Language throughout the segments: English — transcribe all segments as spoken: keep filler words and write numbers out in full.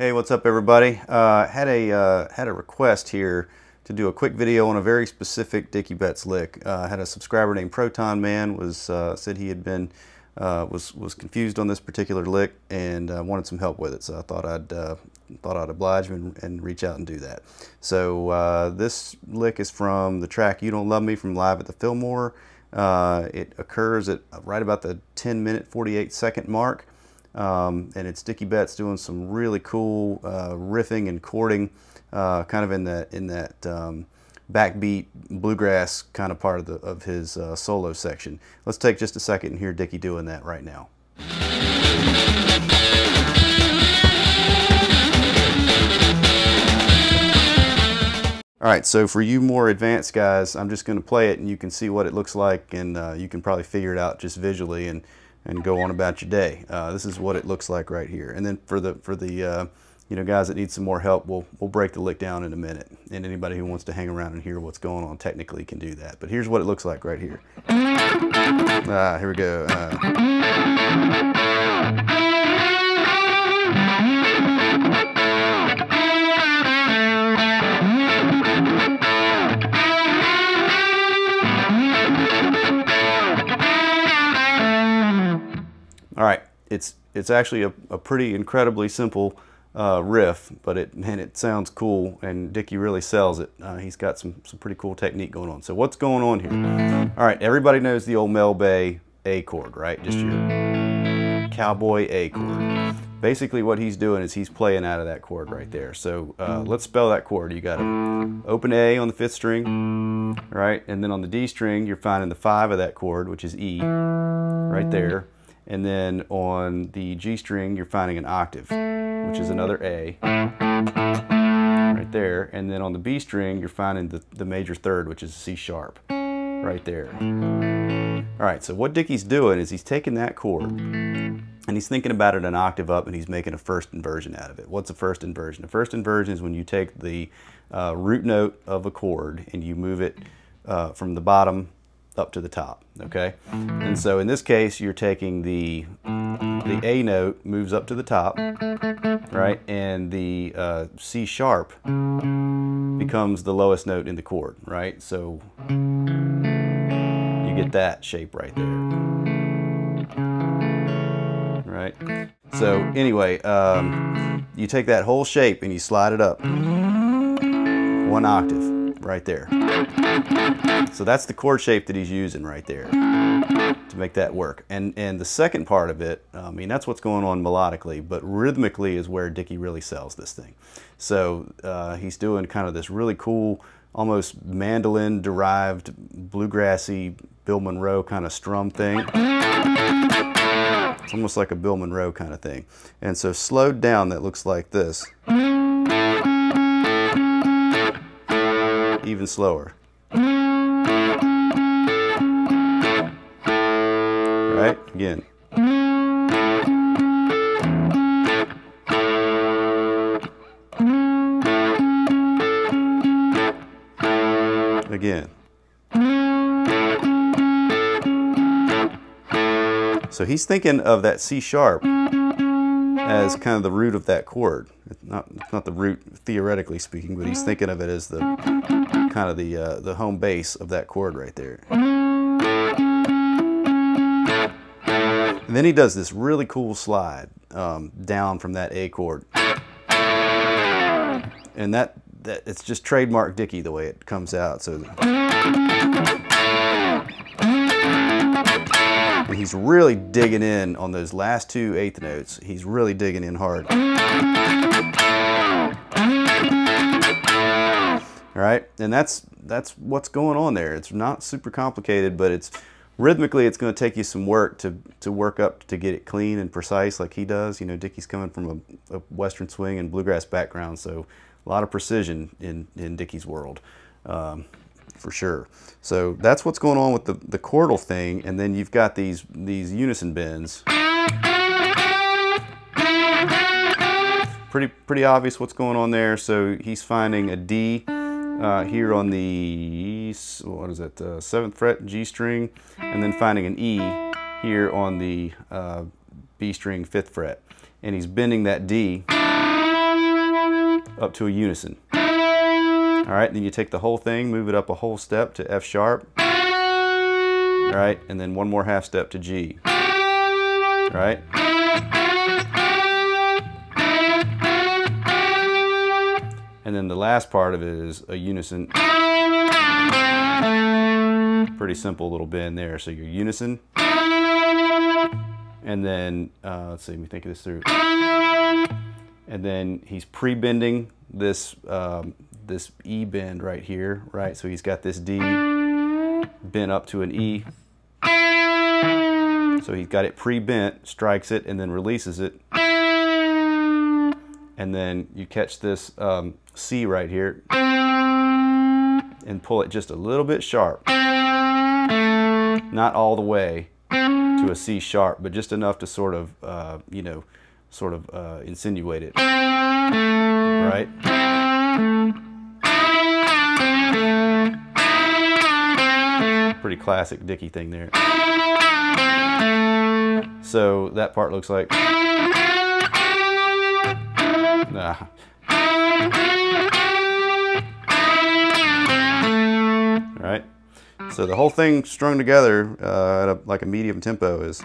Hey, what's up, everybody? Uh, had a uh, had a request here to do a quick video on a very specific Dickey Betts lick. Uh, I had a subscriber named Proton Man was uh, said he had been uh, was was confused on this particular lick and uh, wanted some help with it. So I thought I'd uh, thought I'd oblige him and, and reach out and do that. So uh, this lick is from the track "You Don't Love Me" from Live at the Fillmore. Uh, it occurs at right about the ten minute forty-eight second mark. Um, and it's Dickey Betts doing some really cool uh, riffing and chording, uh, kind of in that in that um, backbeat bluegrass kind of part of the of his uh, solo section. Let's take just a second and hear Dickey doing that right now. All right, so for you more advanced guys, I'm just going to play it, and you can see what it looks like, and uh, you can probably figure it out just visually and. and go on about your day. Uh, this is what it looks like right here. And then for the for the uh, you know, guys that need some more help, we'll we'll break the lick down in a minute. And anybody who wants to hang around and hear what's going on technically can do that. But here's what it looks like right here. Ah, here we go. Uh, All right, it's it's actually a, a pretty incredibly simple uh, riff, but it man, it sounds cool, and Dickey really sells it. Uh, he's got some some pretty cool technique going on. So what's going on here? All right, everybody knows the old Mel Bay A chord, right? Just your cowboy A chord. Basically, what he's doing is he's playing out of that chord right there. So uh, let's spell that chord. You got an open A on the fifth string, right, and then on the D string, you're finding the five of that chord, which is E, right there. And then on the G string, you're finding an octave, which is another A, right there. And then on the B string, you're finding the, the major third, which is C sharp, right there. All right, so what Dickey's doing is he's taking that chord, and he's thinking about it an octave up, and he's making a first inversion out of it. What's a first inversion? A first inversion is when you take the uh, root note of a chord, and you move it uh, from the bottom up to the top, okay? And so in this case, you're taking the the A note moves up to the top, right? And the uh, C sharp becomes the lowest note in the chord, right? So you get that shape right there, right? So anyway, um, you take that whole shape and you slide it up one octave. Right there. So that's the chord shape that he's using right there to make that work. And and the second part of it, I mean, that's what's going on melodically, but rhythmically is where Dickey really sells this thing. So uh, he's doing kind of this really cool, almost mandolin-derived, bluegrassy, Bill Monroe kind of strum thing. It's almost like a Bill Monroe kind of thing. And so slowed down, that looks like this. Even slower, right? Again, again. So he's thinking of that C sharp as kind of the root of that chord. It's not, it's not the root theoretically speaking, but he's thinking of it as the kind of the uh, the home base of that chord right there. And then he does this really cool slide um, down from that A chord, and that that it's just trademark Dickey the way it comes out. So. And he's really digging in on those last two eighth notes. He's really digging in hard. All right, and that's that's what's going on there. It's not super complicated, but it's rhythmically it's going to take you some work to to work up to get it clean and precise like he does. You know, Dickey's coming from a, a Western swing and bluegrass background, so a lot of precision in in Dickey's world. Um, for sure. So that's what's going on with the, the chordal thing, and then you've got these, these unison bends. Pretty, pretty obvious what's going on there, so he's finding a D uh, here on the, what is that, the seventh fret G string, and then finding an E here on the uh, B string fifth fret. And he's bending that D up to a unison. All right, then you take the whole thing, move it up a whole step to F sharp. All right, and then one more half step to G. All right. And then the last part of it is a unison. Pretty simple little bend there. So your unison. And then, uh, let's see, let me think of this through. And then he's pre-bending this um, this E bend right here, right? So he's got this D bent up to an E. So he's got it pre-bent, strikes it, and then releases it. And then you catch this um, C right here and pull it just a little bit sharp. Not all the way to a C sharp, but just enough to sort of, uh, you know, sort of uh, insinuate it, right? Pretty classic Dickey thing there. So that part looks like, nah. All right. So the whole thing strung together uh, at a, like a medium tempo is.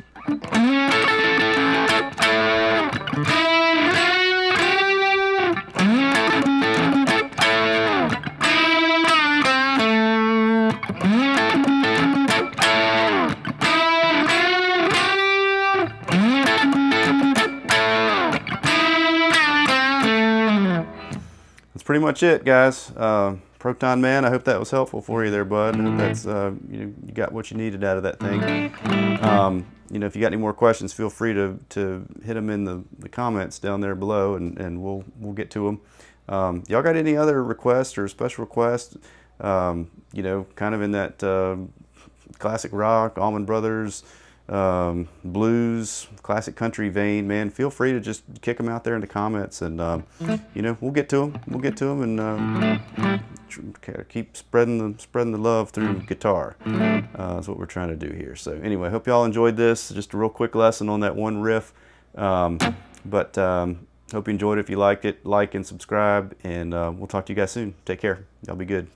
Pretty much it, guys. Uh, Proton Man, I hope that was helpful for you there, bud. I hope that's, uh, you know, you got what you needed out of that thing. Um, you know, if you got any more questions, feel free to, to hit them in the, the comments down there below, and, and we'll, we'll get to them. Um, y'all got any other requests or special requests, um, you know, kind of in that uh, classic rock, Allman Brothers, um, blues, classic country vein, man, feel free to just kick them out there in the comments, and um, you know, we'll get to them. We'll get to them, and um, keep spreading the spreading the love through guitar. Uh, that's what we're trying to do here. So anyway, hope y'all enjoyed this. Just a real quick lesson on that one riff, um, but um, hope you enjoyed it. If you liked it, like and subscribe, and uh, we'll talk to you guys soon. Take care. Y'all be good.